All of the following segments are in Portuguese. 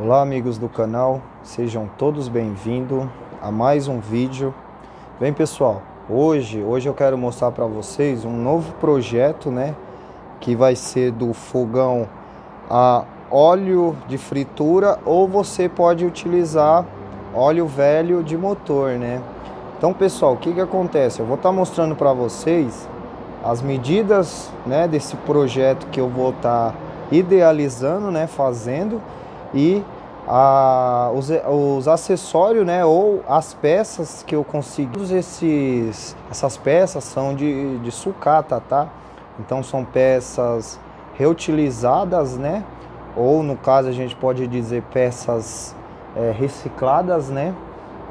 Olá amigos do canal, sejam todos bem-vindos a mais um vídeo. Bem pessoal, hoje eu quero mostrar para vocês um novo projeto, né? Que vai ser do fogão a óleo de fritura, ou você pode utilizar óleo velho de motor, né? Então pessoal, o que acontece? Eu vou estar mostrando para vocês as medidas, né, desse projeto que eu vou estar idealizando, né, fazendo, e os acessórios, né, ou as peças que eu consegui. Essas peças são de sucata, tá? Então são peças reutilizadas, né? Ou no caso a gente pode dizer peças recicladas, né?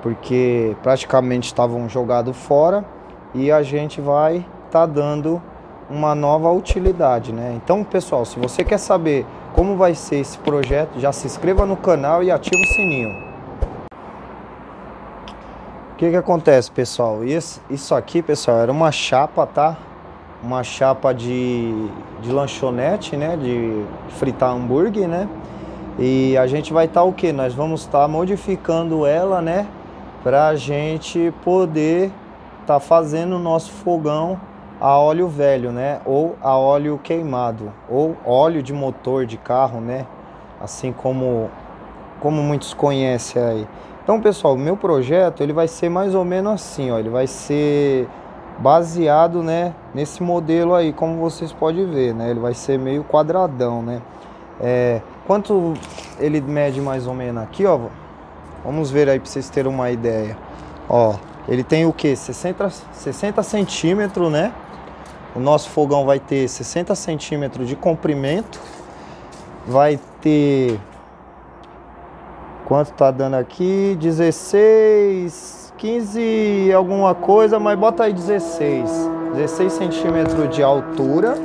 Porque praticamente estavam jogadas fora e a gente vai tá dando uma nova utilidade, né? Então pessoal, se você quer saber como vai ser esse projeto, já se inscreva no canal e ativa o sininho. O que acontece, pessoal? Isso aqui, pessoal, era uma chapa, tá? Uma chapa de lanchonete, né? De fritar hambúrguer, né? E a gente vai estar o que? Nós vamos estar modificando ela, né? Pra gente poder estar fazendo o nosso fogão a óleo velho, né, ou a óleo queimado, ou óleo de motor de carro, né, assim como muitos conhecem aí. Então pessoal, o meu projeto ele vai ser mais ou menos assim, ó, ele vai ser baseado, né, nesse modelo aí, como vocês podem ver, né, ele vai ser meio quadradão, né. Quanto ele mede mais ou menos aqui, ó, vamos ver aí para vocês terem uma ideia, ó, ele tem o que? 60 centímetros, né? O nosso fogão vai ter 60 centímetros de comprimento. Vai ter... Quanto tá dando aqui? 16, 15 alguma coisa, mas bota aí 16. 16 centímetros de altura.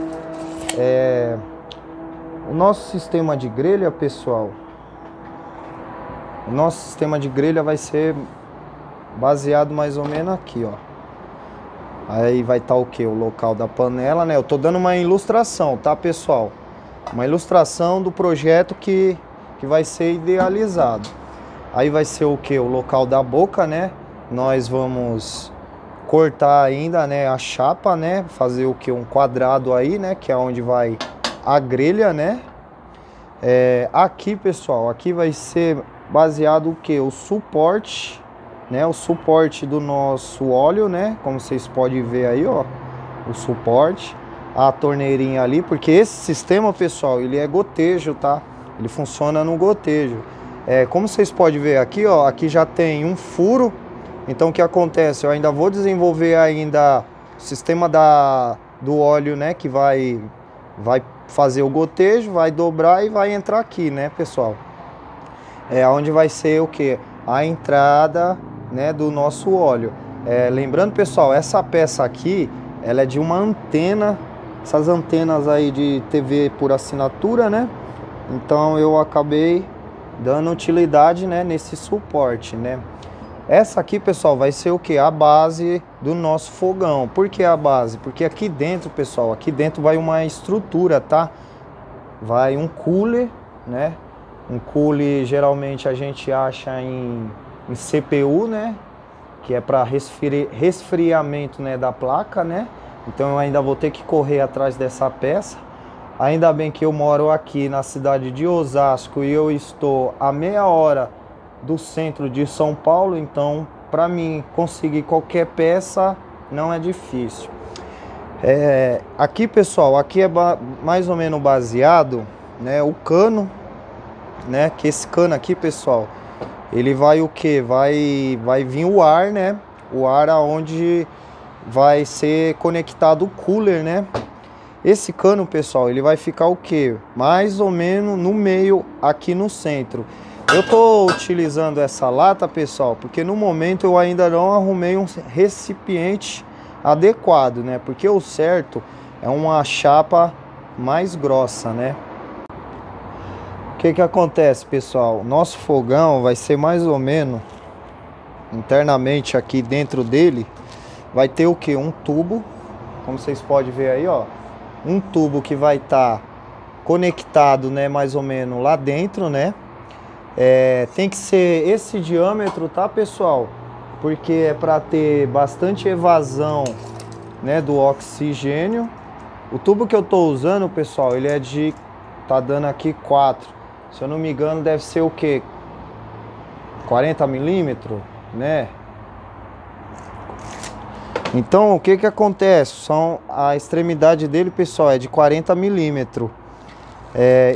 O nosso sistema de grelha, pessoal... O nosso sistema de grelha vai ser baseado mais ou menos aqui, ó. Aí vai estar o que? O local da panela, né? Eu tô dando uma ilustração, tá, pessoal? Uma ilustração do projeto que vai ser idealizado. Aí vai ser o que? O local da boca, né? Nós vamos cortar ainda, né, a chapa, né? Fazer o que? Um quadrado aí, né? Que é onde vai a grelha, né? Aqui, pessoal, aqui vai ser baseado o que? O suporte, né, o suporte do nosso óleo, né, como vocês podem ver aí, ó, o suporte, a torneirinha ali, porque esse sistema, pessoal, ele é gotejo, tá, ele funciona no gotejo. Como vocês podem ver aqui, ó, aqui já tem um furo. Então o que acontece, eu ainda vou desenvolver ainda o sistema do óleo, né, que vai fazer o gotejo, vai dobrar e vai entrar aqui, né, pessoal, onde vai ser o que? A entrada, né, do nosso óleo. Lembrando pessoal, essa peça aqui ela é de uma antena, essas antenas aí de TV por assinatura, né? Então eu acabei dando utilidade, né, nesse suporte, né? Essa aqui, pessoal, vai ser o que? A base do nosso fogão. Por que a base? Porque aqui dentro, pessoal, aqui dentro vai uma estrutura, tá? Vai um cooler, né? Um cooler geralmente a gente acha em CPU, né? Que é para resfriamento, né, da placa, né? Então eu ainda vou ter que correr atrás dessa peça. Ainda bem que eu moro aqui na cidade de Osasco e eu estou a meia hora do centro de São Paulo. Então para mim conseguir qualquer peça não é difícil. Aqui, pessoal, aqui é mais ou menos baseado, né, o cano, né, que esse cano aqui, pessoal, ele vai o que? Vai vir o ar, né? O ar aonde vai ser conectado o cooler, né? Esse cano, pessoal, ele vai ficar o que? Mais ou menos no meio, aqui no centro. Eu tô utilizando essa lata, pessoal, porque no momento eu ainda não arrumei um recipiente adequado, né? Porque o certo é uma chapa mais grossa, né? O que acontece, pessoal? Nosso fogão vai ser mais ou menos internamente aqui dentro dele vai ter o que? Um tubo, como vocês podem ver aí, ó, um tubo que vai estar conectado, né, mais ou menos lá dentro, né? Tem que ser esse diâmetro, tá, pessoal? Porque é para ter bastante evasão, né, do oxigênio. O tubo que eu tô usando, pessoal, ele é de, tá dando aqui 4. Se eu não me engano, deve ser o quê? 40 milímetros, né? Então, o que que acontece? A extremidade dele, pessoal, é de 40 milímetros.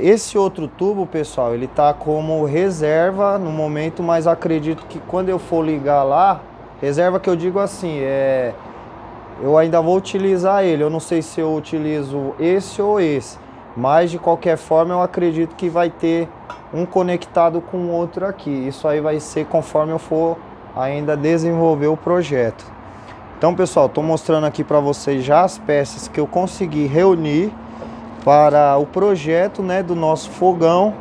Esse outro tubo, pessoal, ele tá como reserva no momento, mas acredito que quando eu for ligar lá, reserva que eu digo assim, eu ainda vou utilizar ele. Eu não sei se eu utilizo esse ou esse, mas de qualquer forma eu acredito que vai ter um conectado com o outro aqui. Isso aí vai ser conforme eu for ainda desenvolver o projeto. Então, pessoal, estou mostrando aqui para vocês já as peças que eu consegui reunir para o projeto, né, do nosso fogão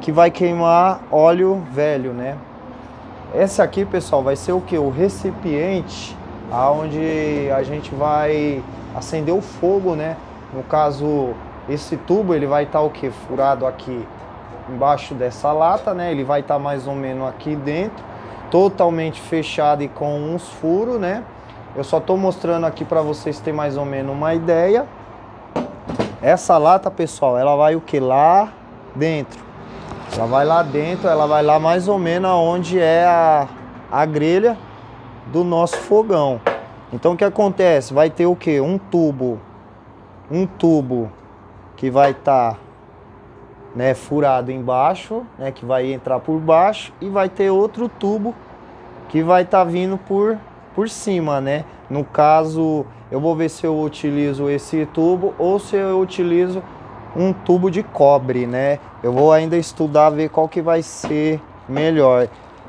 que vai queimar óleo velho, né? Esse aqui, pessoal, vai ser o que? O recipiente aonde a gente vai acender o fogo, né? No caso, esse tubo ele vai estar o que? Furado aqui embaixo dessa lata, né? Ele vai estar mais ou menos aqui dentro, totalmente fechado e com uns furos, né? Eu só tô mostrando aqui para vocês terem mais ou menos uma ideia. Essa lata, pessoal, ela vai o que? Lá dentro. Ela vai lá dentro, ela vai lá mais ou menos onde é a grelha do nosso fogão. Então o que acontece? Vai ter o que? Um tubo que vai estar, né, furado embaixo, né, que vai entrar por baixo, e vai ter outro tubo que vai estar vindo por cima, né? No caso, eu vou ver se eu utilizo esse tubo ou se eu utilizo um tubo de cobre, né? Eu vou ainda estudar, ver qual que vai ser melhor.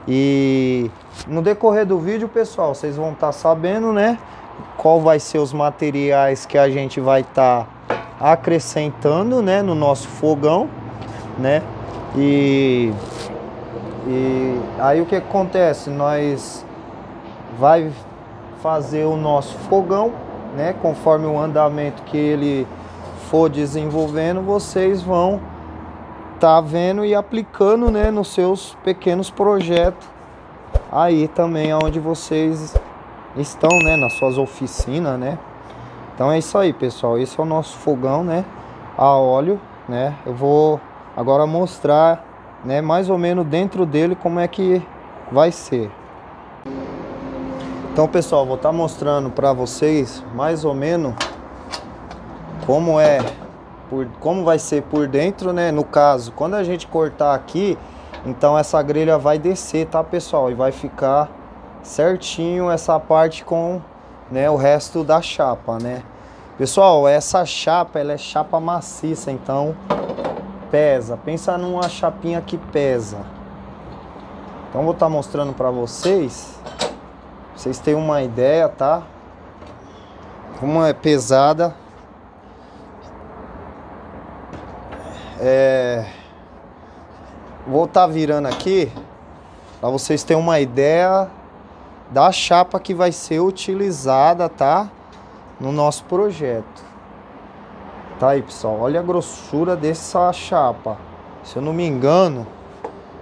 E no decorrer do vídeo, pessoal, vocês vão estar sabendo, né, qual vai ser os materiais que a gente vai estar acrescentando, né, no nosso fogão, né? E aí o que acontece? Nós vai fazer o nosso fogão, né? Conforme o andamento que ele for desenvolvendo, vocês vão tá vendo e aplicando, né, nos seus pequenos projetos aí também aonde vocês estão, né, nas suas oficinas, né? Então é isso aí, pessoal. Esse é o nosso fogão, né, a óleo, né? Eu vou agora mostrar, né, mais ou menos dentro dele como é que vai ser. Então, pessoal, vou estar mostrando para vocês mais ou menos como vai ser por dentro, né? No caso, quando a gente cortar aqui, então essa grelha vai descer, tá, pessoal? E vai ficar certinho essa parte com, né, o resto da chapa, né? Pessoal, essa chapa, ela é chapa maciça, então pesa. Pensa numa chapinha que pesa. Então vou estar mostrando para vocês. Vocês têm uma ideia, tá? Como é pesada. Vou estar virando aqui para vocês terem uma ideia da chapa que vai ser utilizada, tá? No nosso projeto. Tá aí, pessoal. Olha a grossura dessa chapa. Se eu não me engano,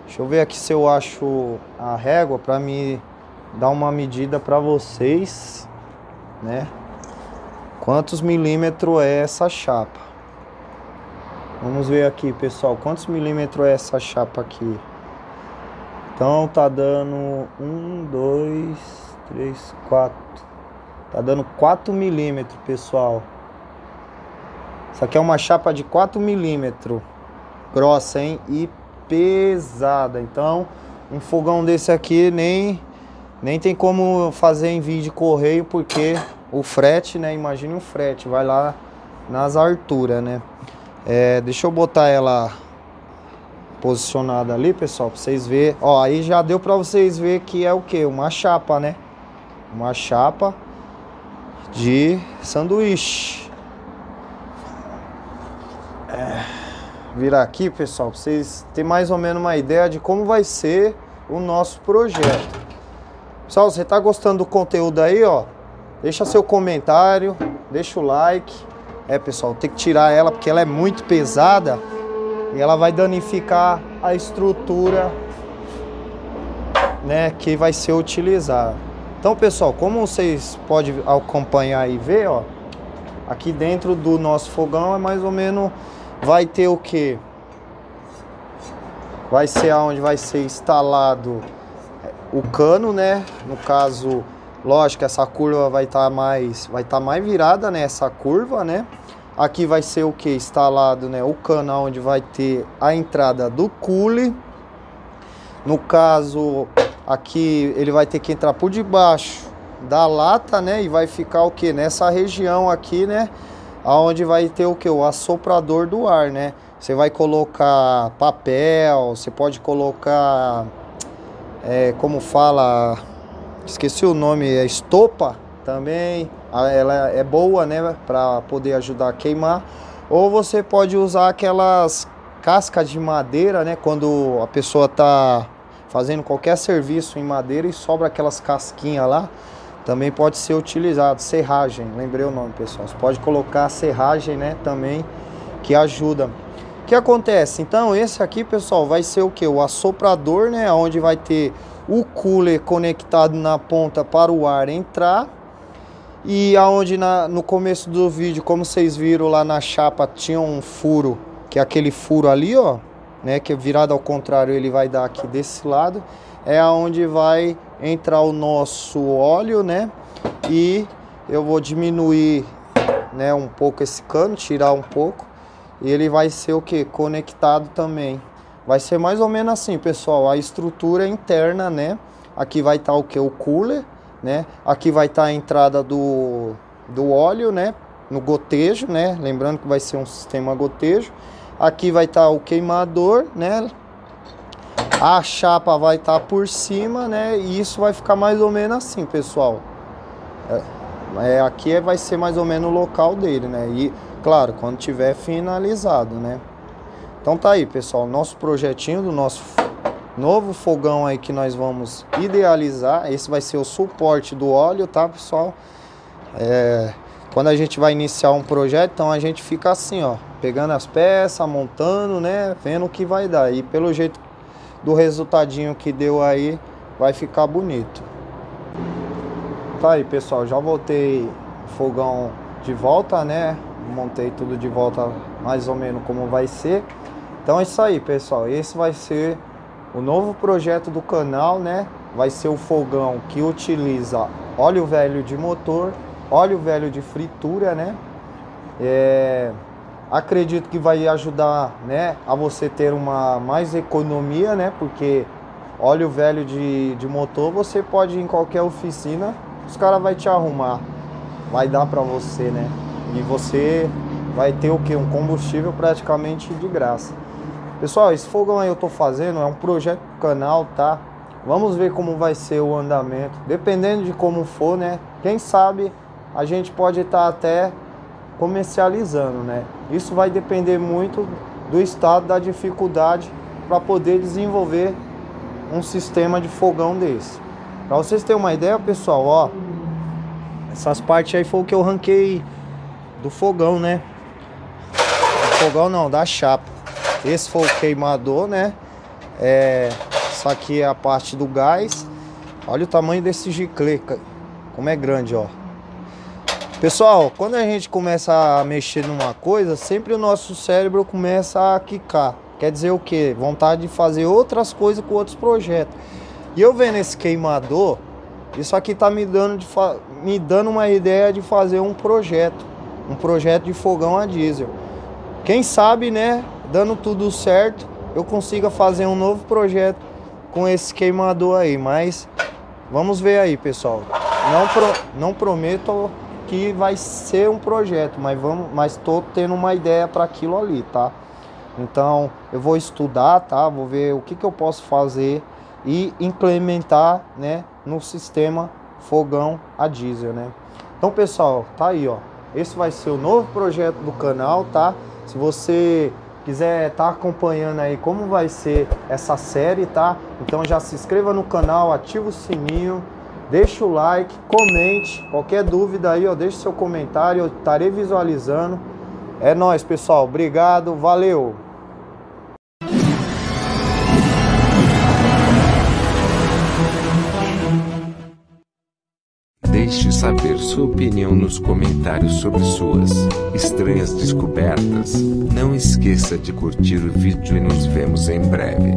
deixa eu ver aqui se eu acho a régua para mim dar uma medida para vocês, né? Quantos milímetros é essa chapa? Vamos ver aqui, pessoal, quantos milímetros é essa chapa aqui? Então tá dando 1, 2, 3, 4. Tá dando 4 milímetros, pessoal. Isso aqui é uma chapa de 4 milímetros, grossa, hein? E pesada. Então um fogão desse aqui nem tem como fazer envio de correio, porque o frete, né? Imagine um frete, vai lá nas alturas, né? Deixa eu botar ela posicionada ali, pessoal, pra vocês verem. Ó, aí já deu pra vocês verem que é o que? Uma chapa, né? Uma chapa de sanduíche. Virar aqui, pessoal, pra vocês terem mais ou menos uma ideia de como vai ser o nosso projeto. Pessoal, você tá gostando do conteúdo aí, ó? Deixa seu comentário, deixa o like. Pessoal, tem que tirar ela porque ela é muito pesada. e ela vai danificar a estrutura, né, que vai ser utilizada. Então, pessoal, como vocês podem acompanhar e ver, ó, aqui dentro do nosso fogão é mais ou menos, vai ter o que? Vai ser aonde vai ser instalado o cano, né? No caso, lógico, essa curva vai estar mais virada, né? Essa curva, né? Aqui vai ser o que? Instalado, né? O cano onde vai ter a entrada do cooler. No caso, aqui ele vai ter que entrar por debaixo da lata, né? E vai ficar o que? Nessa região aqui, né? Aonde vai ter o que? O assoprador do ar, né? Você vai colocar papel, você pode colocar, como fala, esqueci o nome, é estopa também. Ela é boa, né, para poder ajudar a queimar. Ou você pode usar aquelas cascas de madeira, né, quando a pessoa tá fazendo qualquer serviço em madeira e sobra aquelas casquinhas lá, também pode ser utilizado. Serragem, lembrei o nome, pessoal. Você pode colocar serragem, né, também, que ajuda. O que acontece? Então esse aqui, pessoal, vai ser o que? O assoprador, né? Onde vai ter o cooler conectado na ponta para o ar entrar. E aonde no começo do vídeo, como vocês viram lá na chapa, tinha um furo, que é aquele furo ali, ó, né? Que virado ao contrário ele vai dar aqui desse lado. É aonde vai entrar o nosso óleo, né? E eu vou diminuir, né, um pouco esse cano, tirar um pouco. E ele vai ser o que? Conectado também. Vai ser mais ou menos assim, pessoal. A estrutura interna, né? Aqui vai estar o que? O cooler, né? Aqui vai estar a entrada do óleo, né? No gotejo, né? Lembrando que vai ser um sistema gotejo. Aqui vai estar o queimador, né? A chapa vai estar por cima, né? E isso vai ficar mais ou menos assim, pessoal. Aqui vai ser mais ou menos o local dele, né? E claro, quando tiver finalizado, né? Então tá aí, pessoal, nosso projetinho do nosso novo fogão aí que nós vamos idealizar. Esse vai ser o suporte do óleo, tá, pessoal? Quando a gente vai iniciar um projeto, então a gente fica assim, ó, pegando as peças, montando, né? Vendo o que vai dar. E pelo jeito do resultadinho que deu aí, vai ficar bonito. Tá aí, pessoal, já voltei o fogão de volta, né? Montei tudo de volta mais ou menos como vai ser. Então é isso aí, pessoal, esse vai ser o novo projeto do canal, né? Vai ser o fogão que utiliza óleo velho de motor, óleo velho de fritura, né? Acredito que vai ajudar, né, a você ter uma mais economia, né? Porque óleo velho de motor você pode ir em qualquer oficina, os caras vão te arrumar, vai dar pra você, né? E você vai ter o que? Um combustível praticamente de graça. Pessoal, esse fogão aí eu tô fazendo, é um projeto do canal, tá? Vamos ver como vai ser o andamento. Dependendo de como for, né? Quem sabe a gente pode estar até comercializando, né? Isso vai depender muito do estado da dificuldade para poder desenvolver um sistema de fogão desse. Para vocês terem uma ideia, pessoal, ó, essas partes aí foi o que eu ranquei do fogão, né? Do fogão não, da chapa. Esse foi o queimador, né? Isso aqui é a parte do gás. Olha o tamanho desse gicleca, como é grande, ó. Pessoal, quando a gente começa a mexer numa coisa, sempre o nosso cérebro começa a quicar. Quer dizer o que? Vontade de fazer outras coisas com outros projetos. E eu vendo esse queimador, isso aqui tá me dando uma ideia de fazer um projeto de fogão a diesel. Quem sabe, né, dando tudo certo, eu consiga fazer um novo projeto com esse queimador aí. Mas vamos ver aí, pessoal. Não prometo que vai ser um projeto, mas tô tendo uma ideia para aquilo ali, tá? Então eu vou estudar, tá? Vou ver o que eu posso fazer e implementar, né, no sistema fogão a diesel, né? Então, pessoal, tá aí, ó. Esse vai ser o novo projeto do canal, tá? Se você quiser estar acompanhando aí como vai ser essa série, tá? Então já se inscreva no canal, ativa o sininho, deixa o like, comente. Qualquer dúvida aí, ó, deixa seu comentário, eu estarei visualizando. É nóis, pessoal. Obrigado, valeu! Deixe saber sua opinião nos comentários sobre suas estranhas descobertas. Não esqueça de curtir o vídeo e nos vemos em breve.